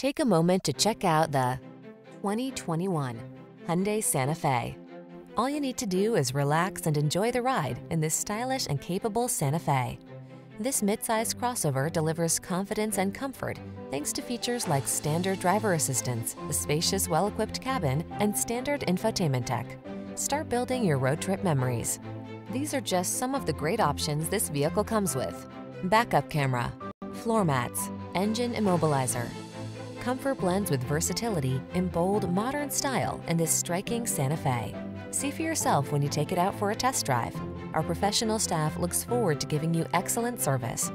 Take a moment to check out the 2021 Hyundai Santa Fe. All you need to do is relax and enjoy the ride in this stylish and capable Santa Fe. This midsize crossover delivers confidence and comfort thanks to features like standard driver assistance, a spacious, well-equipped cabin, and standard infotainment tech. Start building your road trip memories. These are just some of the great options this vehicle comes with: backup camera, floor mats, engine immobilizer. Comfort blends with versatility in bold, modern style in this striking Santa Fe. See for yourself when you take it out for a test drive. Our professional staff looks forward to giving you excellent service.